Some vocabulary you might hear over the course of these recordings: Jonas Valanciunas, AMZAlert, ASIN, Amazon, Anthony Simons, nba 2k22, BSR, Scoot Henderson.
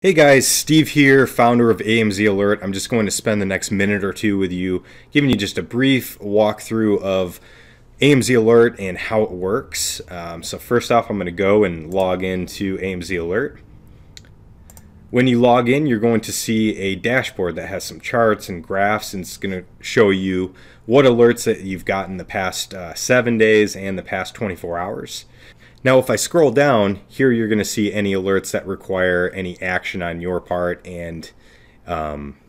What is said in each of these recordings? Hey guys, Steve here, founder of AMZAlert. I'm just going to spend the next minute or two with you, giving you just a brief walkthrough of AMZAlert and how it works. So first off, I'm going to go and log into AMZAlert. When you log in, you're going to see a dashboard that has some charts and graphs, and it's going to show you what alerts that you've gotten the past 7 days and the past 24 hours. Now, if I scroll down here, you're going to see any alerts that require any action on your part, and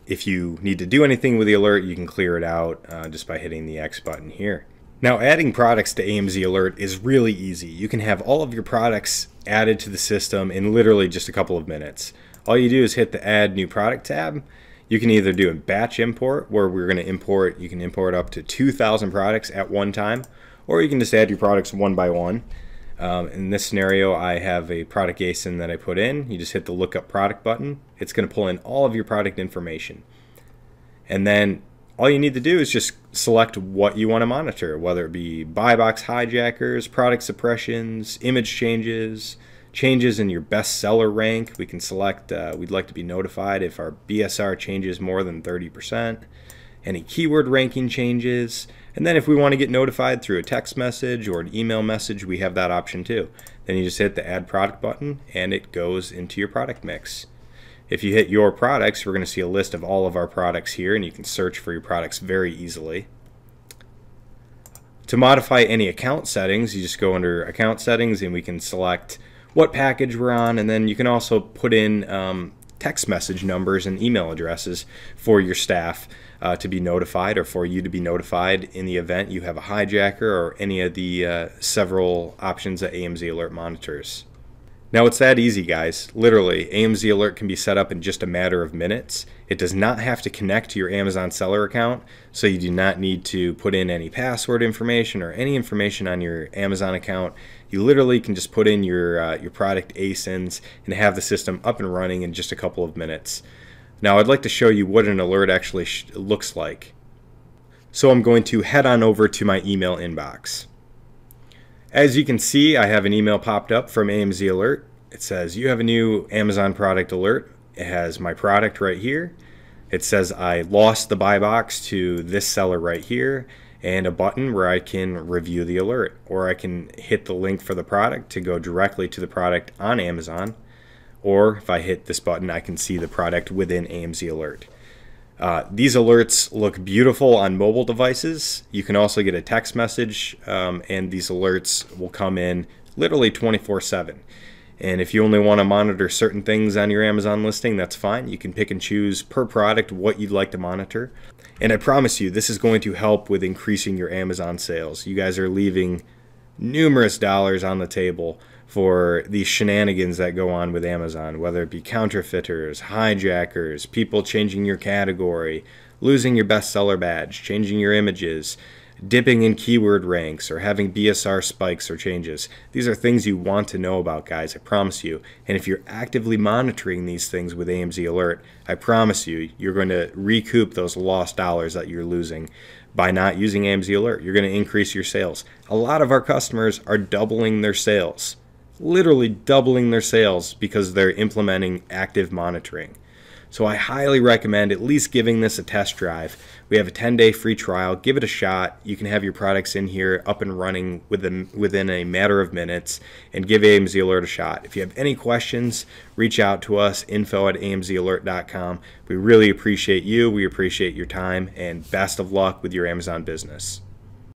if you need to do anything with the alert, you can clear it out just by hitting the X button here. Now, adding products to AMZAlert is really easy. You can have all of your products added to the system in literally just a couple of minutes. All you do is hit the Add New Product tab. You can either do a batch import, where we're going to import, you can import up to 2,000 products at one time, or you can just add your products one by one. In this scenario, I have a product ASIN that I put in. You just hit the lookup product button. It's going to pull in all of your product information. And then all you need to do is just select what you want to monitor, whether it be buy box hijackers, product suppressions, image changes, changes in your bestseller rank. We can select, we'd like to be notified if our BSR changes more than 30%, any keyword ranking changes. And then if we want to get notified through a text message or an email message, we have that option too. Then you just hit the Add Product button and it goes into your product mix. If you hit Your Products, we're going to see a list of all of our products here, and you can search for your products very easily. To modify any account settings, you just go under Account Settings and we can select what package we're on, and then you can also put in text message numbers and email addresses for your staff to be notified, or for you to be notified in the event you have a hijacker or any of the several options that AMZAlert monitors. Now, it's that easy, guys. Literally, AMZAlert can be set up in just a matter of minutes. It does not have to connect to your Amazon seller account, so you do not need to put in any password information or any information on your Amazon account. You literally can just put in your product ASINs and have the system up and running in just a couple of minutes. Now, I'd like to show you what an alert actually looks like. So I'm going to head on over to my email inbox. As you can see, I have an email popped up from AMZAlert. It says, you have a new Amazon product alert. It has my product right here. It says I lost the buy box to this seller right here, and a button where I can review the alert, or I can hit the link for the product to go directly to the product on Amazon, or if I hit this button, I can see the product within AMZAlert. These alerts look beautiful on mobile devices. You can also get a text message, and these alerts will come in literally 24/7. And if you only want to monitor certain things on your Amazon listing, that's fine. You can pick and choose per product what you'd like to monitor. And I promise you, this is going to help with increasing your Amazon sales. You guys are leaving numerous dollars on the table for these shenanigans that go on with Amazon, whether it be counterfeiters, hijackers, people changing your category, losing your bestseller badge, changing your images, dipping in keyword ranks, or having BSR spikes or changes. These are things you want to know about, guys, I promise you. And if you're actively monitoring these things with AMZAlert, I promise you, you're going to recoup those lost dollars that you're losing by not using AMZAlert. You're going to increase your sales. A lot of our customers are doubling their sales. Literally doubling their sales because they're implementing active monitoring. So I highly recommend at least giving this a test drive. We have a 10-day free trial. Give it a shot. You can have your products in here up and running within a matter of minutes, and give AMZAlert a shot. If you have any questions, reach out to us, info@amzalert.com. We really appreciate you. We appreciate your time, and best of luck with your Amazon business.